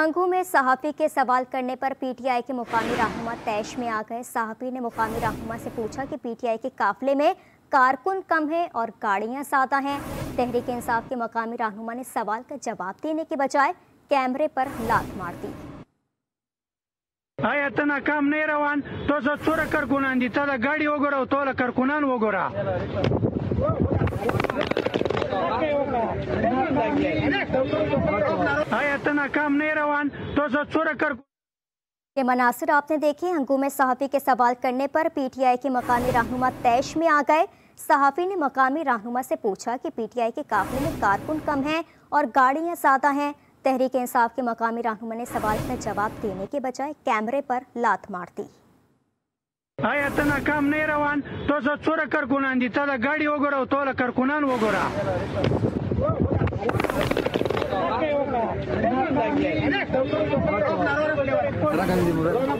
हंगू में सहाफ़ी के सवाल करने पर पीटीआई के मुकामी रहनुमा तैश में आ गए। सहाफ़ी ने मुकामी रहनुमा से पूछा कि पीटीआई के काफ़िले में कारकुन कम है और गाड़ियां ज़्यादा हैं। तहरीक इंसाफ के मुकामी रहनुमा ने सवाल का जवाब देने के बजाय कैमरे पर लात मार दी। आयतना काम नहीं रवान तो सो चोर कर गुनान दी तदा गाड़ी वगोरा तो लकर कुनान वगोरा आयतना काम नहीं रवान तो सो चोर कर। ये मनासिर आपने देखे। हंगू में सहाफ़ी के सवाल करने पर पीटीआई के मकामी रहनुमा तैश में आ गए। सहाफ़ी ने मकामी रहनुमा से पूछा कि पीटीआई के काफ़िले में कारकुन कम हैं और गाड़ियां ज़्यादा हैं। तहरीक इंसाफ के मकामी रहनुमा ने सवाल का जवाब देने के बजाय कैमरे पर लात मार दी। आयतना काम नहीं रवान तो सो चोर कर गुनान दी तदा गाड़ी वगोरा तो लकर कुनान वगोरा